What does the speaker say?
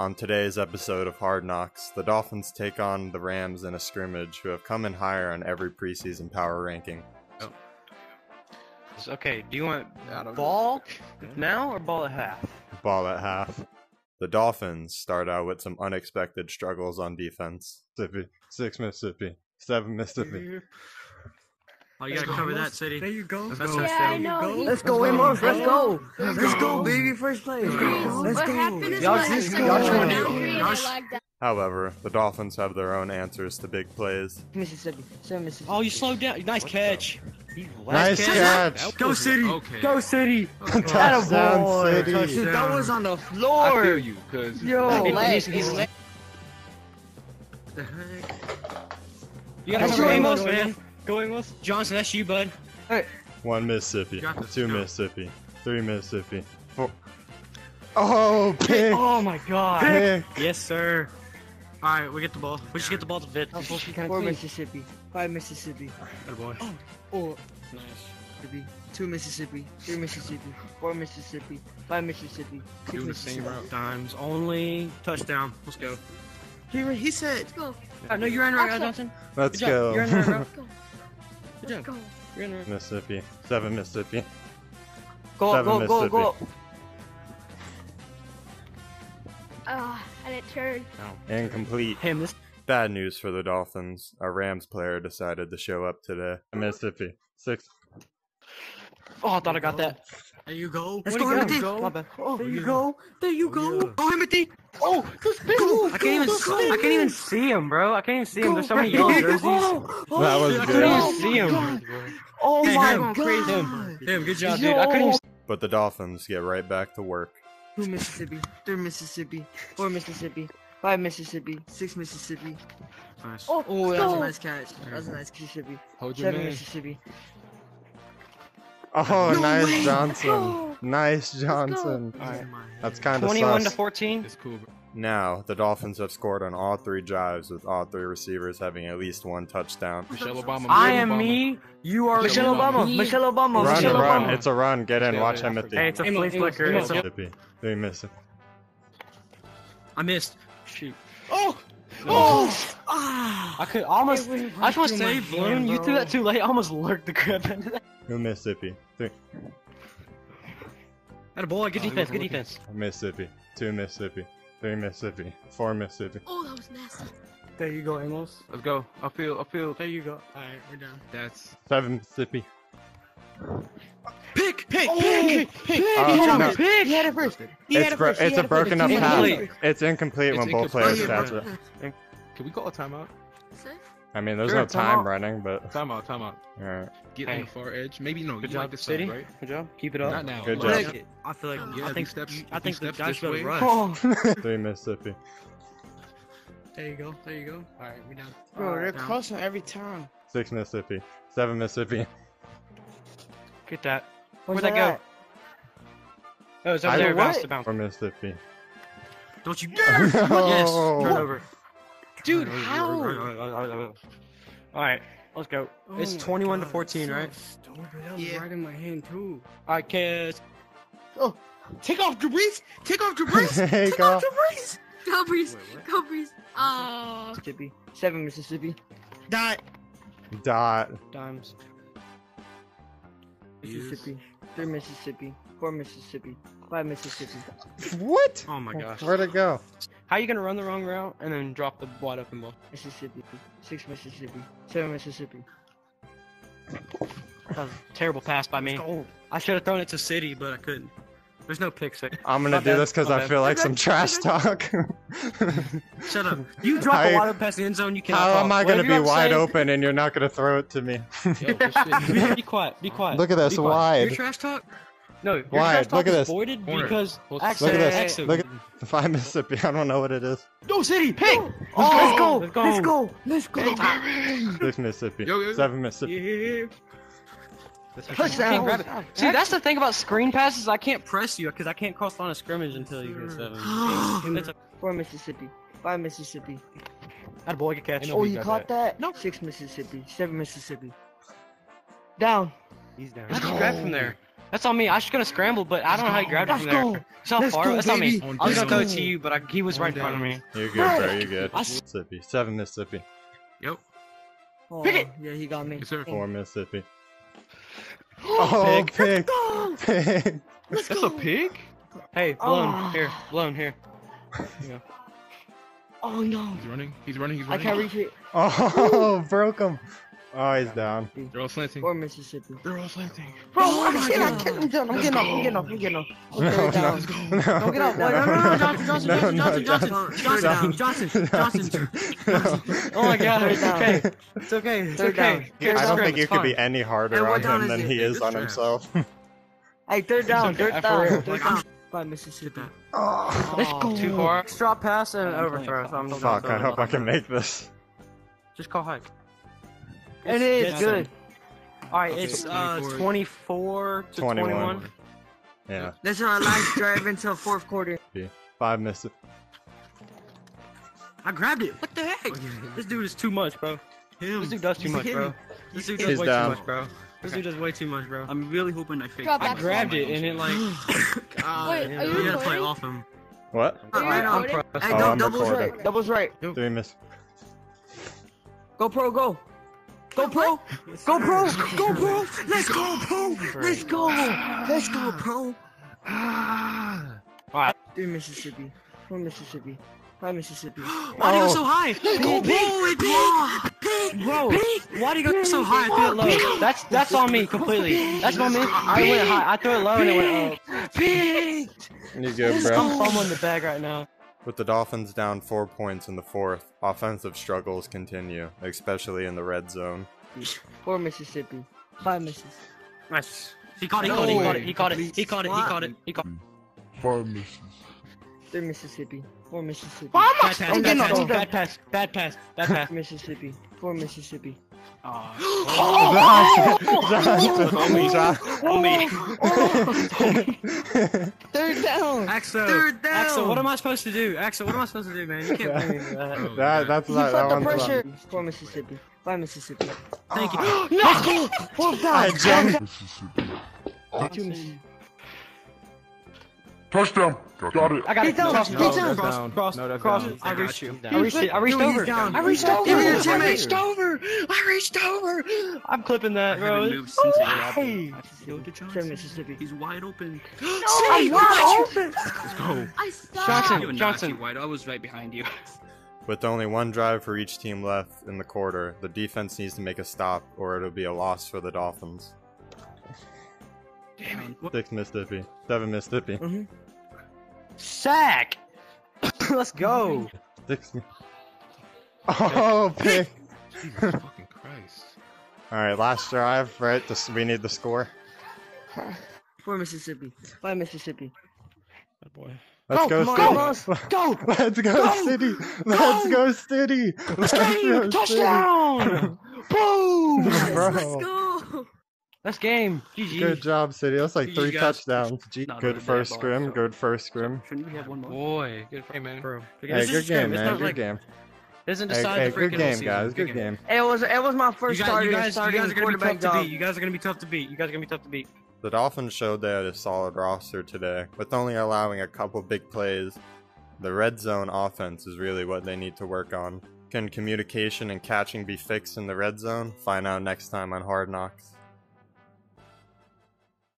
On today's episode of Hard Knocks, the Dolphins take on the Rams in a scrimmage, who have come in higher on every preseason power ranking. Oh. Okay, do you want ball now or ball at half? Ball at half. The Dolphins start out with some unexpected struggles on defense. Mississippi, 6 Mississippi, 7 Mississippi. Oh, you gotta cover that city. There you go. Let's go, Amos. Let's go. Baby, first play. Let's go. However, the Dolphins have their own answers to big plays. Mississippi. Oh, you slowed down. Nice catch. Nice catch. Go City. Okay. Go City. Okay. Touchdown City. Touchdown. That was on the floor. I feel you, cuz. Yo, he's late. The heck? You gotta cover Amos, man. Going with Johnson, that's you, bud. All right. 1 Mississippi, 2 Mississippi, 3 Mississippi, 4. Oh, pick! Oh my God! Pick. Yes, sir. All right, we get the ball. We just get the ball to Vitt. Oh, 4 Mississippi, 5 Mississippi. Good boy. Oh, nice. 2 Mississippi, 3 Mississippi, 4 Mississippi, 5 Mississippi. Doing the same route. Dimes only. Touchdown. Let's go. He said. Let's go. Oh, no, you're in right, Johnson. Let's go. You're in right, bro. Let's go. You're in Mississippi. 7 Mississippi. Go, Mississippi. Oh, and it turned. No. Incomplete. Hey, bad news for the Dolphins. A Rams player decided to show up today. Mississippi. 6. Oh, I thought I got that. There you go. Let's go, Timothy. Oh, there you go. There you go. Go, Timothy. Oh, I can't even see him, bro. I can't even see him. There's so many yellow jerseys. That was good. I couldn't even see him. Oh my God. Damn, good job, dude. I couldn't even. But the Dolphins get right back to work. 2 Mississippi, 3 Mississippi, 4 Mississippi, 5 Mississippi, 6 Mississippi. Nice. Oh, that was a nice catch. That was a nice Mississippi. 7 Mississippi. Oh, no nice way. Johnson. Oh. Nice Johnson. Right. That's kind of 21 sus. To 14. It's cool, bro. Now, the Dolphins have scored on all 3 drives, with all 3 receivers having at least 1 touchdown. Michelle Obama. I am Obama. Me. You are Michelle Obama. Me. Michelle Obama. Run, Michelle run. Obama. It's a run. Get in. Watch him at the. Hey, it's a flea flicker. They miss it. I missed. Shoot. Oh! Oh! Ah! I could almost. I just want to say, Bloom, you threw that too late. I almost lurked the crap into that. 2 Mississippi, 3. Atta boy, good defense, good defense. Mississippi, 2 Mississippi, 3 Mississippi, 4 Mississippi. Oh, that was nasty. There you go, Amos. Let's go. Upfield. There you go. All right, we're done. That's 7 Mississippi. Pick! Oh, pick! He had it first. It's a broken up pass. It's incomplete when both players catch it. Can we call a timeout? I mean, there's no time running, but... Time out. Alright. Get on the far edge. Maybe, no, good job, City. Good job. Keep it up. Not now. Good job. I feel like... I think the guys better run. 3 Mississippi. There you go. Alright, we're down. Bro, they're closer every time. 6 Mississippi. 7 Mississippi. Get that. Where'd that go? Oh, it's over there. Bounce. 4 Mississippi. Don't you... Yes! Turnover. Dude, how? Alright, let's go. Oh, it's 21 God. To 14, right? That was right in my hand, too. Alright, kids. Oh, Take off, Drew Brees! Go, Brees! Go, Brees! Oh. 7 Mississippi. Dot. Dimes. Mississippi. 3 Mississippi. 4 Mississippi. 5 Mississippi. What? Oh my gosh. Where'd it go? How are you gonna run the wrong route and then drop the wide open ball? Mississippi. 6 Mississippi. 7 Mississippi. That was a terrible pass by me. I should have thrown it to City, but I couldn't. There's no pick six. I'm gonna do this because I feel like some trash talk. Shut up. You drop a wide open pass in the end zone, you can't. How am I gonna be wide open and you're not gonna throw it to me? Be quiet. Look at this, wide. Your trash talk? No, your trash talk is voided because access. Look at the 5 Mississippi. I don't know what it is. No, City, pick! Let's go! 6 Mississippi. 7 Mississippi. Touchdown. See, that's the thing about screen passes. I can't press you because I can't cross the line of scrimmage until you get 7. 4 Mississippi. 5 Mississippi. That boy could catch. Oh, you caught that? No. 6 Mississippi. 7 Mississippi. Down. He's down. How did you grab from there? That's on me. I should have scrambled, but I don't know how he grabbed it from there. It's not far. That's on me. I was gonna throw it to you, but he was right in front of me. You're good, bro. You're good. Mississippi. 7 Mississippi. Yep. Pick it. Yeah, he got me. 4 Mississippi. Oh, pig. Pig. That's a pig? Hey, blown. Here, blown here. Oh no. He's running. He's running. He's running. I can't reach it. Oh, broke him. Oh, he's down. They're all slanting. Or Mississippi. They're all slanting. Bro, I'm getting up. Johnson. Oh my God, it's okay. It's okay. It's okay. I don't think you could be any harder on him than he is on himself. Hey, third down. By Mississippi. Oh, let's go. Too far. Straw pass and overthrow. Fuck, I hope I can make this. Just call hike. And it is good. Alright, it's 24 to 21. Yeah. That's our last drive until fourth quarter. 5 missed it. I grabbed it. What the heck? This dude is too much, bro. This dude does too much, bro. This dude does way too much, bro. This dude does way too much, bro. I'm really hoping I fix it. I grabbed it and it like... God, you gotta play off him. What? Hey, double's right. 3 missed. Go pro, go. Go pro! Go pro! Go pro! Let's go pro! Let's go! Let's go pro! Alright. 3 Mississippi. 4 Mississippi. 5 Mississippi. Why do you go so high? Go pro! Bro, why do you go so high? I threw it low. That's on me completely. That's on me. I went high. I threw it low and it went low. You go, bro. I'm fumbling the bag right now. With the Dolphins down 4 points in the fourth, offensive struggles continue, especially in the red zone. 4 Mississippi. 5 Mississippi. Nice. He caught it. He caught it. He caught it. He caught it. He caught it. 4 Mississippi. 3 Mississippi. 4 Mississippi. Bad pass. Bad pass. Bad pass. Mississippi. 4 Mississippi. Oh, Third down. Axel. Third down. Axel, what am I supposed to do? Axel, what am I supposed to do, man? You can't blame me for that. That's not that one. 4 Mississippi. 5 Mississippi. Thank you. No. Fourth down. Touchdown! Got it! I got it! Cross! I reached you! I reached over! I reached over! I'm clipping that, bro! Hey! Mississippi! He's wide open! No! I'm wide open! Let's go! I stopped! Johnson! I was right behind you. With only one drive for each team left in the quarter, the defense needs to make a stop or it'll be a loss for the Dolphins. Damn it. 6 Mississippi. 7 Mississippi. Sack! Let's go! 6 Oh, pig! Jesus fucking Christ. Alright, last drive, right? We need the score. 4 Mississippi. 5 Mississippi. Good boy. Let's go, City! Go! Let's go, City! Let's go, City! Touchdown! Boom! Let's go! That's game. GG. Good job, City. That's like 3 touchdowns. Good first scrim. Good first scrim. Shouldn't we have one more? Boy, good game, man. Bro. Hey, good game, man. Good game. Isn't decided the freaking season. Good game, guys. Good game. It was my first starting quarterback job. You guys are gonna be tough to beat. The Dolphins showed they had a solid roster today, with only allowing a couple big plays. The red zone offense is really what they need to work on. Can communication and catching be fixed in the red zone? Find out next time on Hard Knocks.